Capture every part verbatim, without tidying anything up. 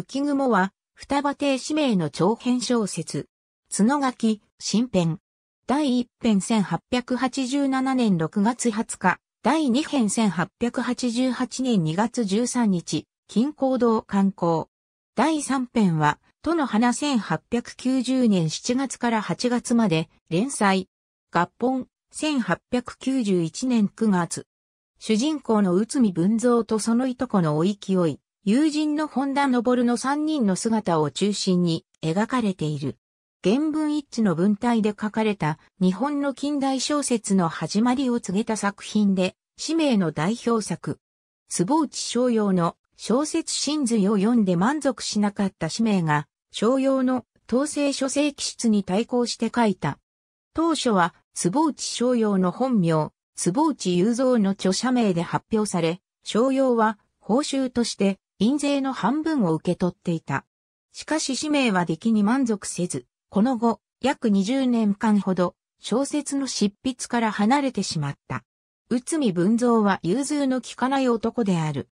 浮雲は、二葉亭四明の長編小説。角垣、新編。第いっ編せんはっぴゃくはちじゅうななねんろくがつはつか、第に編せんはっぴゃくはちじゅうはちねんにがつじゅうさんにち、金光堂刊行。第さん編は、都の花せんはっぴゃくきゅうじゅうねんしちがつからはちがつまで、連載。合本、せんはっぴゃくきゅうじゅういちねんくがつ。主人公の内海文蔵とそのいとこのお勢い、友人の本田昇のさんにんの姿を中心に描かれている。原文一致の文体で書かれた日本の近代小説の始まりを告げた作品で、四明の代表作。坪内逍遙の小説神髄を読んで満足しなかった四明が、逍遙の統制書生気質に対抗して書いた。当初は坪内逍遙の本名、坪内雄三の著者名で発表され、逍遙は報酬として印税の半分を受け取っていた。しかし四明は出来に満足せず、この後、約にじゅうねんかんほど、小説の執筆から離れてしまった。内海文蔵は融通の利かない男である。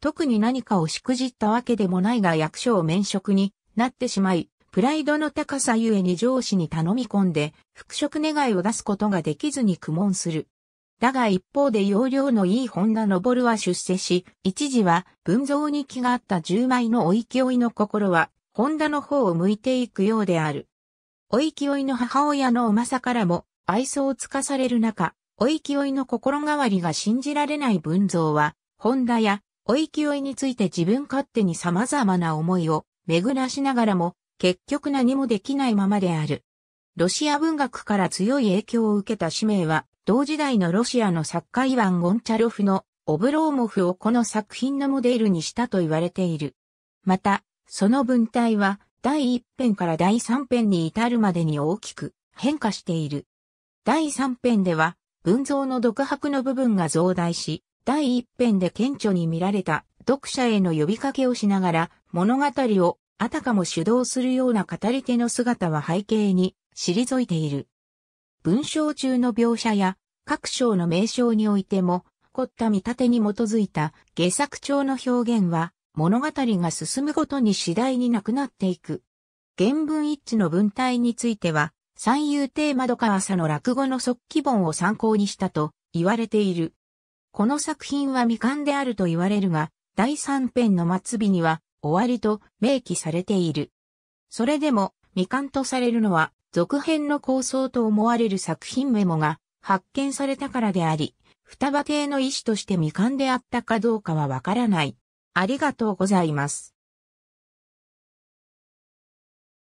特に何かをしくじったわけでもないが役所を免職になってしまい、プライドの高さゆえに上司に頼み込んで、復職願を出すことができずに苦悶する。だが一方で要領のいい本田昇は出世し、一時は文蔵に気があった十枚のお勢いの心は、本田の方を向いていくようである。お勢いの母親のおまさからも愛想をつかされる中、お勢いの心変わりが信じられない文蔵は、本田やお勢いについて自分勝手に様々な思いを巡らしながらも、結局何もできないままである。ロシア文学から強い影響を受けた四明は、同時代のロシアの作家イワン・ゴンチャロフのオブローモフをこの作品のモデルにしたと言われている。また、その文体は第いっ編から第さん編に至るまでに大きく変化している。第さん編では文蔵の独白の部分が増大し、第いっ編で顕著に見られた読者への呼びかけをしながら物語をあたかも主導するような語り手の姿は背景に退いている。文章中の描写や各章の名称においても凝った見立てに基づいた下作調の表現は物語が進むごとに次第になくなっていく。原文一致の文体については三遊亭窓川佐の落語の速記本を参考にしたと言われている。この作品は未完であると言われるが、第三編の末尾には終わりと明記されている。それでも未完とされるのは続編の構想と思われる作品メモが発見されたからであり、二葉亭の意思として未完であったかどうかはわからない。ありがとうございます。